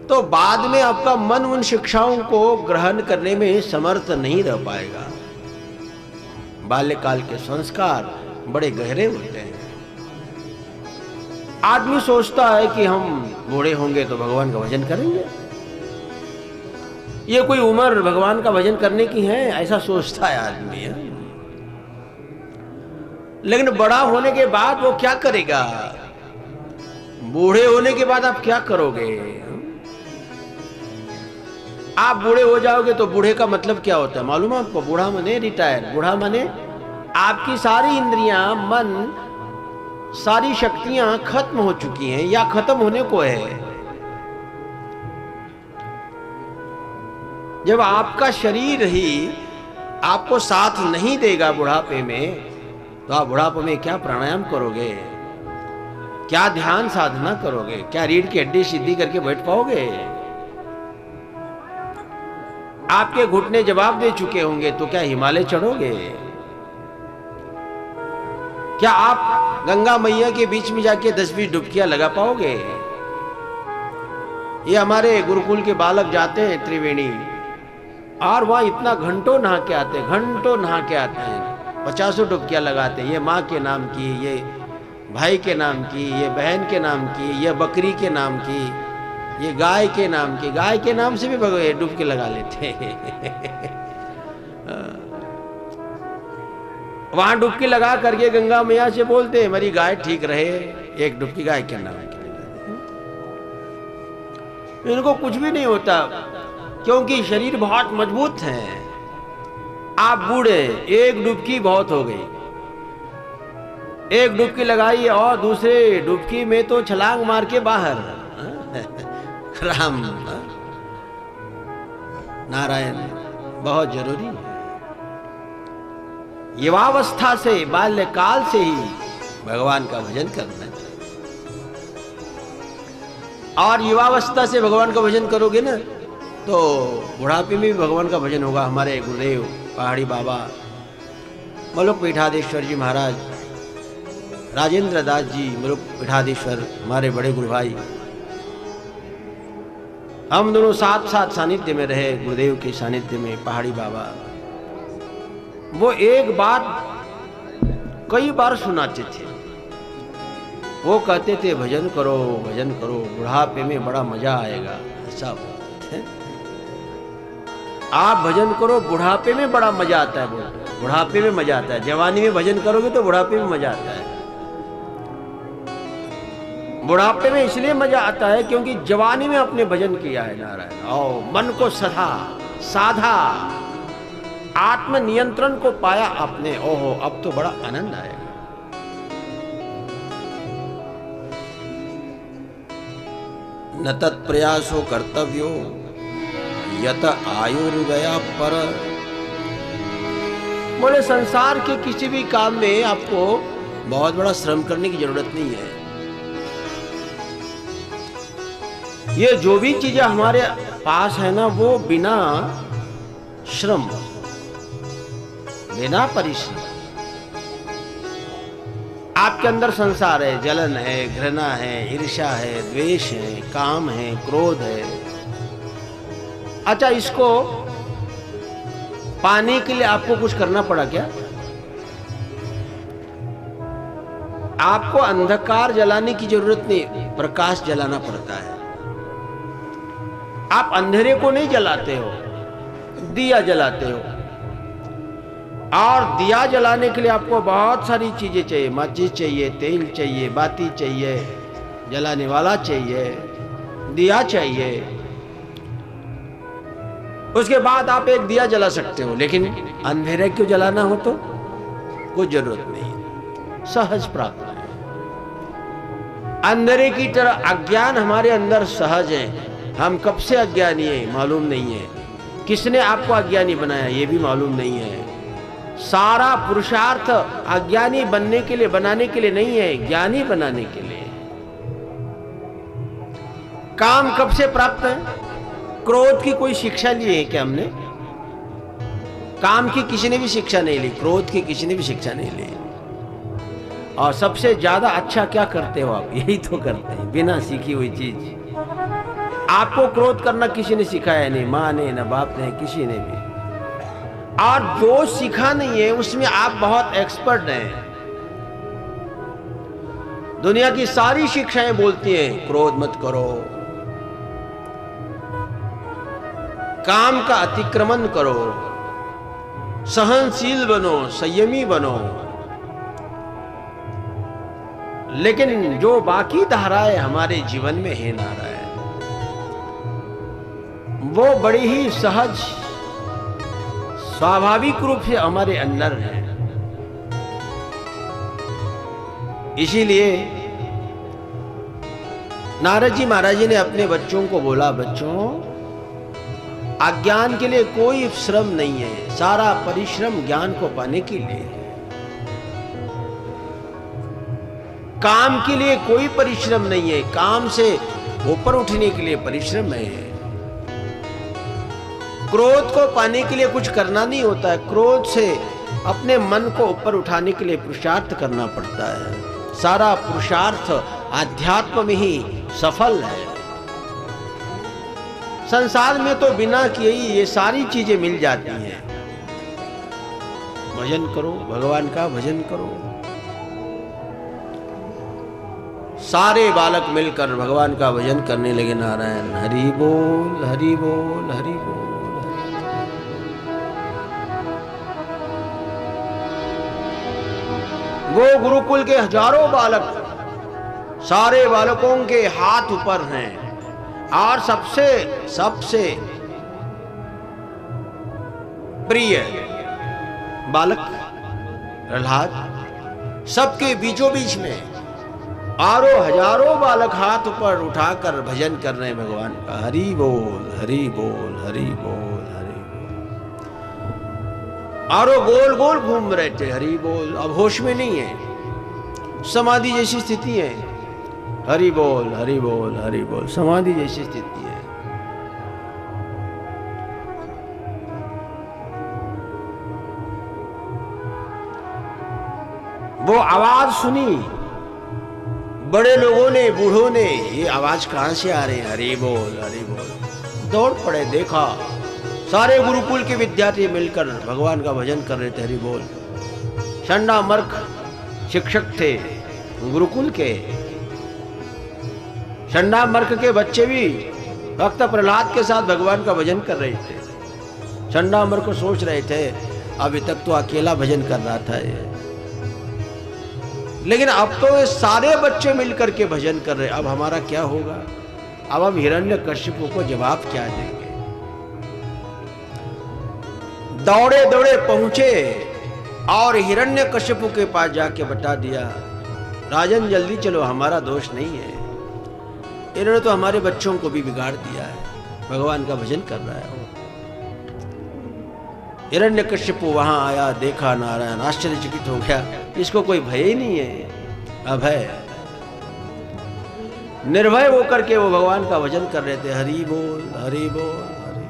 तो बाद में आपका मन उन शिक्षाओं को ग्रहण करने में समर्थ नहीं रह पाएगा। बाल्यकाल के संस्कार बड़े गहरे होते हैं। आदमी सोचता है कि हम बूढ़े होंगे तो भगवान का भजन करेंगे, ये कोई उम्र भगवान का भजन करने की है, ऐसा सोचता है आदमी है। लेकिन बड़ा होने के बाद वो क्या करेगा? बूढ़े होने के बाद आप क्या करोगे? आप बूढ़े हो जाओगे तो बूढ़े का मतलब क्या होता है मालूम है आपको? बूढ़ा माने रिटायर, बूढ़ा माने आपकी सारी इंद्रियां, मन, सारी शक्तियां खत्म हो चुकी हैं या खत्म होने को है। जब आपका शरीर ही आपको साथ नहीं देगा बुढ़ापे में, तो आप बुढ़ापे में क्या प्राणायाम करोगे? क्या ध्यान साधना करोगे? क्या रीढ़ की हड्डी सीधी करके बैठ पाओगे? आपके घुटने जवाब दे चुके होंगे तो क्या हिमालय चढ़ोगे? क्या आप गंगा मैया के बीच में जाके दस बीस डुबकियां लगा पाओगे? ये हमारे गुरुकुल के बालक जाते हैं त्रिवेणी, और वहां इतना घंटों नहा के आते हैं, घंटों नहा के आते हैं, पचासों डुबकियां लगाते हैं। ये माँ के नाम की, ये भाई के नाम की, ये बहन के नाम की, ये बकरी के नाम की, ये गाय के नाम की। गाय के नाम से भी भगवे डुबकी लगा लेते हैं। वहां डुबकी लगा करके गंगा मैया से बोलते हैं, मेरी गाय ठीक रहे, एक डुबकी गाय के नाम की। इनको कुछ भी नहीं होता क्योंकि शरीर बहुत मजबूत है। आप बूढ़े, एक डुबकी बहुत हो गई, एक डुबकी लगाई और दूसरे डुबकी में तो छलांग मार के बाहर। राम नारायण बहुत जरूरी है। युवावस्था से, बाल्यकाल से ही भगवान का भजन करना है। और युवावस्था से भगवान का भजन करोगे ना तो बुढ़ापे में भी भगवान का भजन होगा। हमारे गुरुदेव पहाड़ी बाबा मलुक पीठाधीश्वर जी महाराज, राजेंद्र दास जी मलुक पीठाधीश्वर, हमारे बड़े गुरु भाई, हम दोनों साथ साथ सानिध्य में रहे गुरुदेव के सानिध्य में। पहाड़ी बाबा वो एक बात कई बार सुनाते थे। वो कहते थे भजन करो, भजन करो, बुढ़ापे में बड़ा मजा आएगा, ऐसा बोलते थे। आप भजन करो, बुढ़ापे में बड़ा मजा आता है। बोलते बुढ़ापे में मजा आता है, जवानी में भजन करोगे तो बुढ़ापे में मजा आता है। बुढ़ापे में इसलिए मजा आता है क्योंकि जवानी में आपने भजन किया है। नारायण आओ, मन को सधा साधा, आत्मनियंत्रण को पाया आपने। ओहो, अब तो बड़ा आनंद आएगा। न तत् प्रयासो कर्तव्यो यत आयुर्व्यया पर। बोले संसार के किसी भी काम में आपको बहुत बड़ा श्रम करने की जरूरत नहीं है। ये जो भी चीजें हमारे पास है ना वो बिना श्रम, बिना परिश्रम। आपके अंदर संसार है, जलन है, घृणा है, ईर्ष्या है, द्वेष है, काम है, क्रोध है। अच्छा, इसको पाने के लिए आपको कुछ करना पड़ा क्या? आपको अंधकार जलाने की जरूरत नहीं, प्रकाश जलाना पड़ता है। आप अंधेरे को नहीं जलाते हो, दिया जलाते हो। और दिया जलाने के लिए आपको बहुत सारी चीजें चाहिए, माचिस चाहिए, तेल चाहिए, बाती चाहिए, जलाने वाला चाहिए, दिया चाहिए। उसके बाद आप एक दिया जला सकते हो, लेकिन अंधेरे क्यों जलाना हो तो कोई जरूरत नहीं, सहज प्राप्त है। अंधेरे की तरह अज्ञान हमारे अंदर सहज है। हम कब से अज्ञानी है मालूम नहीं है, किसने आपको अज्ञानी बनाया ये भी मालूम नहीं है। सारा पुरुषार्थ अज्ञानी बनने के लिए, बनाने के लिए नहीं है, ज्ञानी बनाने के लिए। काम कब से प्राप्त है? क्रोध की कोई शिक्षा ली है क्या हमने? काम की किसी ने भी शिक्षा नहीं ली, क्रोध की किसी ने भी शिक्षा नहीं ली। और सबसे ज्यादा अच्छा क्या करते हो आप? यही तो करते हैं, बिना सीखी हुई चीज। आपको क्रोध करना किसी ने सिखाया नहीं, माँ ने, ना बाप ने, किसी ने भी। और जो सीखा नहीं है उसमें आप बहुत एक्सपर्ट हैं। दुनिया की सारी शिक्षाएं बोलती हैं क्रोध मत करो, काम का अतिक्रमण करो, सहनशील बनो, संयमी बनो। लेकिन जो बाकी धाराएं हमारे जीवन में है नारायण, वो बड़ी ही सहज स्वाभाविक रूप से हमारे अंदर है। इसीलिए नारद जी महाराज जी ने अपने बच्चों को बोला, बच्चों अज्ञान के लिए कोई श्रम नहीं है, सारा परिश्रम ज्ञान को पाने के लिए है। काम के लिए कोई परिश्रम नहीं है, काम से ऊपर उठने के लिए परिश्रम है। क्रोध को पाने के लिए कुछ करना नहीं होता है, क्रोध से अपने मन को ऊपर उठाने के लिए पुरुषार्थ करना पड़ता है। सारा पुरुषार्थ आध्यात्म में ही सफल है। संसार में तो बिना किए ही ये सारी चीजें मिल जाती हैं। भजन करो, भगवान का भजन करो, सारे बालक मिलकर भगवान का भजन करने लगे नारायण, हरि बोल हरि बोल हरि बोल। वो गुरुकुल के हजारों बालक, सारे बालकों के हाथ ऊपर हैं। और सबसे सबसे प्रिय बालक प्रहलाद सबके बीचों बीच में, आरो हजारों बालक हाथ ऊपर उठाकर भजन कर रहे भगवान का, हरि बोल हरि बोल हरि बोल हरि बोल। आरो गोल गोल घूम रहे थे, हरि बोल। अब होश में नहीं है, समाधि जैसी स्थिति है, हरि बोल हरि बोल हरि बोल, समाधि जैसी स्थिति है। वो आवाज सुनी, बड़े लोगों ने, बूढ़ों ने, ये आवाज कहां से आ रही है, हरि बोल हरि बोल। दौड़ पड़े, देखा सारे गुरुकुल के विद्यार्थी मिलकर भगवान का भजन कर रहे थे, हरि बोल। चंडा मर्क शिक्षक थे गुरुकुल के, चंडा मर्क के बच्चे भी भक्त प्रहलाद के साथ भगवान का भजन कर रहे थे। चंडा मर्क को सोच रहे थे अभी तक तो अकेला भजन कर रहा था ये, लेकिन अब तो ये सारे बच्चे मिलकर के भजन कर रहे, अब हमारा क्या होगा? अब हम हिरण्यकश्यप को जवाब क्या देंगे? दौड़े दौड़े पहुंचे और हिरण्यकश्यप के पास जाके बता दिया, राजन जल्दी चलो, हमारा दोष नहीं है, इन्होंने तो हमारे बच्चों को भी बिगाड़ दिया है, भगवान का भजन कर रहा है। हिरण्यकश्यप वहां आया, देखा नारायण, आश्चर्यचकित हो गया, इसको कोई भय ही नहीं है, अभय। निर्भय होकर के वो भगवान का भजन कर रहे थे। हरि बोल हरि बोल हरि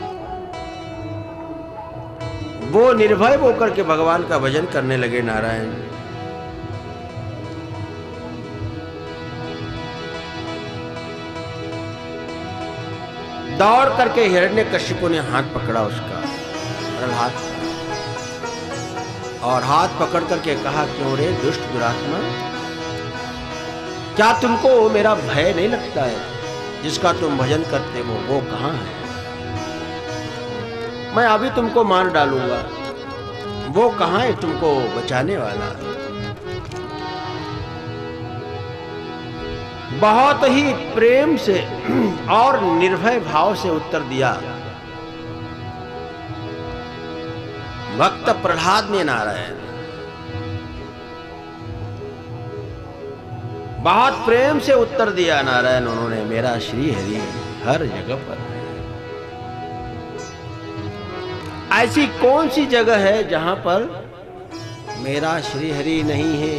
बोल, वो निर्भय होकर के भगवान का भजन करने लगे नारायण। दौड़ करके हिरण्यकश्यप ने हाथ पकड़ा उसका, प्रहलाद, और हाथ पकड़ करके कहा, क्यों रे दुष्ट दुरात्मा, क्या तुमको मेरा भय नहीं लगता है? जिसका तुम भजन करते हो वो कहाँ है? मैं अभी तुमको मार डालूंगा। वो कहाँ है तुमको बचाने वाला? बहुत ही प्रेम से और निर्भय भाव से उत्तर दिया भक्त प्रहलाद ने नारायण। बहुत प्रेम से उत्तर दिया नारायण उन्होंने, मेरा श्री हरि हर जगह पर है। ऐसी कौन सी जगह है जहां पर मेरा श्री हरि नहीं है?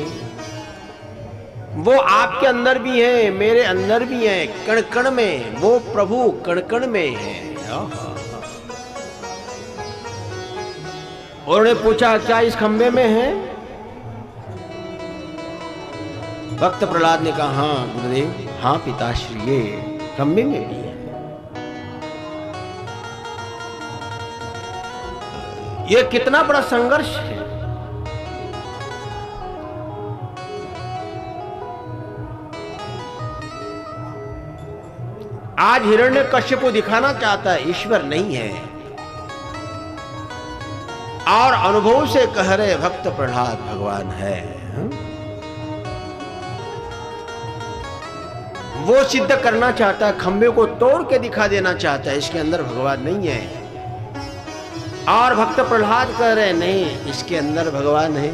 वो आपके अंदर भी है, मेरे अंदर भी है, कण कण में वो प्रभु कण कण में है। और उन्होंने पूछा, क्या इस खंबे में है? भक्त प्रहलाद ने कहा, हाँ गुरुदेव, हाँ पिताश्री, ये खंबे में भी है। ये कितना बड़ा संघर्ष है। आज हिरण्यकश्यप दिखाना चाहता है ईश्वर नहीं है, और अनुभव से कह रहे भक्त प्रहलाद भगवान है। वो सिद्ध करना चाहता है, खंभे को तोड़ के दिखा देना चाहता है इसके अंदर भगवान नहीं है, और भक्त प्रहलाद कह रहे नहीं, इसके अंदर भगवान है।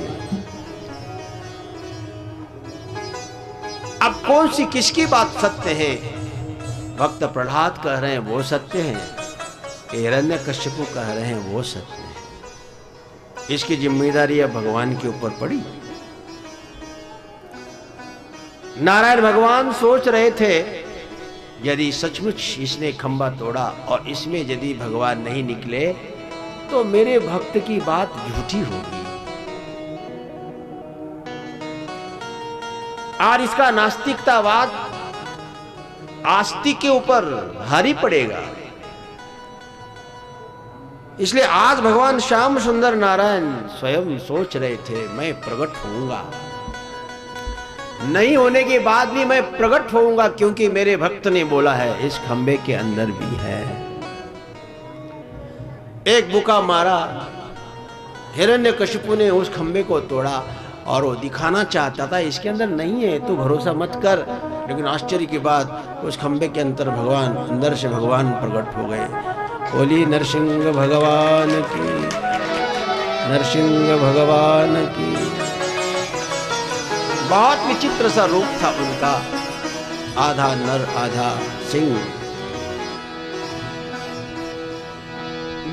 अब कौन सी किसकी बात सत्य है? भक्त प्रहलाद कह रहे हैं वो सत्य है, हिरण्यकश्यप कह रहे हैं वो सत्य है। इसकी जिम्मेदारी अब भगवान के ऊपर पड़ी। नारायण भगवान सोच रहे थे, यदि सचमुच इसने खंबा तोड़ा और इसमें यदि भगवान नहीं निकले तो मेरे भक्त की बात झूठी होगी, और इसका नास्तिकतावाद आस्तिक के ऊपर भारी पड़ेगा। इसलिए आज भगवान श्याम सुंदर नारायण स्वयं सोच रहे थे, मैं प्रकट होऊंगा, नहीं होने के बाद भी मैं प्रकट होऊंगा, क्योंकि मेरे भक्त ने बोला है इस खंबे के अंदर भी है। एक बुका मारा हिरण्यकश्यप ने, उस खंबे को तोड़ा और वो दिखाना चाहता था इसके अंदर नहीं है, तो भरोसा मत कर। लेकिन आश्चर्य की बात, उस खंबे के अंदर भगवान, अंदर से भगवान प्रकट हो गए। बोली नरसिंह भगवान की, नरसिंह भगवान की। बहुत विचित्र सा रूप था उनका, आधा नर आधा सिंह।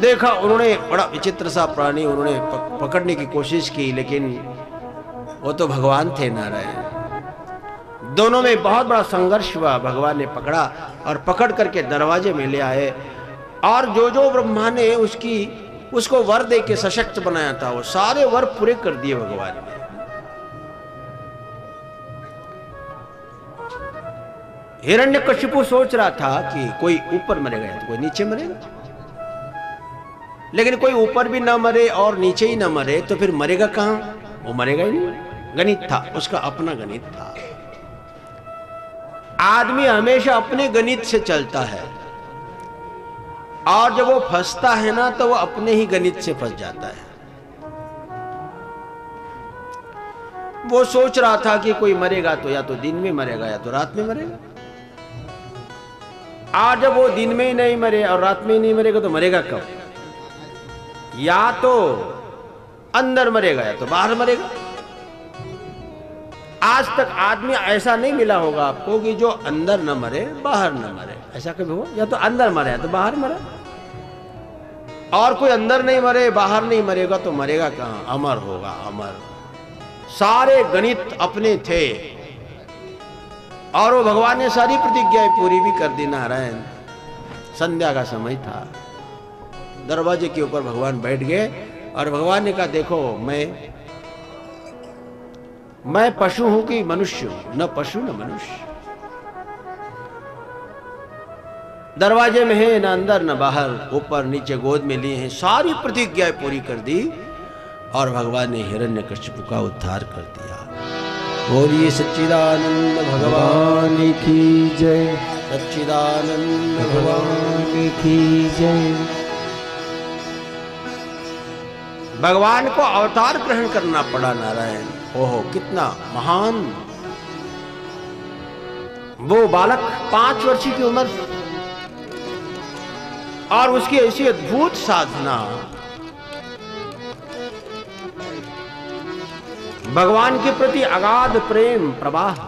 देखा उन्होंने, बड़ा विचित्र सा प्राणी। उन्होंने पकड़ने की कोशिश की, लेकिन वो तो भगवान थे नारायण। दोनों में बहुत बड़ा संघर्ष हुआ। भगवान ने पकड़ा और पकड़ करके दरवाजे में ले आए, और जो जो ब्रह्मा ने उसकी उसको वर दे के सशक्त बनाया था, वो सारे वर पूरे कर दिए भगवान ने। हिरण्यकश्यप सोच रहा था कि कोई ऊपर मरेगा तो कोई नीचे मरेगा, लेकिन कोई ऊपर भी ना मरे और नीचे ही ना मरे, तो फिर मरेगा कहाँ? वो मरेगा ही नहीं। गणित था उसका, अपना गणित था। आदमी हमेशा अपने गणित से चलता है, और जब वो फंसता है ना तो वो अपने ही गणित से फंस जाता है। वो सोच रहा था कि कोई मरेगा तो या तो दिन में मरेगा या तो रात में मरेगा। आज जब वो दिन में ही नहीं मरे और रात में ही नहीं मरेगा तो मरेगा कब? या तो अंदर मरेगा या तो बाहर मरेगा। आज तक आदमी ऐसा नहीं मिला होगा आपको कि जो अंदर न मरे बाहर न मरे, ऐसा कभी हुआ? या तो अंदर मरे या तो बाहर मरे। और कोई अंदर नहीं मरे, बाहर नहीं मरेगा तो मरेगा कहाँ, अमर होगा। अमर सारे गणित अपने थे और वो भगवान ने सारी प्रतिज्ञाएं पूरी भी कर दी। नारायण, संध्या का समय था, दरवाजे के ऊपर भगवान बैठ गए और भगवान ने कहा, देखो मैं मैं पशु हूं कि मनुष्य हूं, न पशु न मनुष्य, दरवाजे में है ना अंदर न बाहर, ऊपर नीचे गोद में लिए हैं, सारी प्रतिज्ञाएं पूरी कर दी और भगवान ने हिरण्यकश्यप का उद्धार कर दिया। बोलिए सच्चिदानंद भगवान की जय, सच्चिदानंद भगवान की जय। भगवान को अवतार ग्रहण करना पड़ा। नारायण, ओहो कितना महान। वो बालक पांच वर्षीय की उम्र और उसकी ऐसी अद्भुत साधना, भगवान के प्रति अगाध प्रेम प्रवाह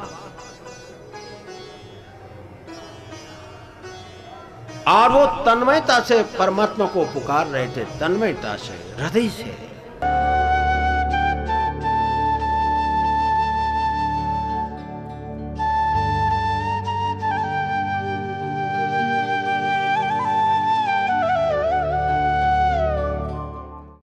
और वो तन्मयता से परमात्मा को पुकार रहे थे, तन्मयता से, हृदय से।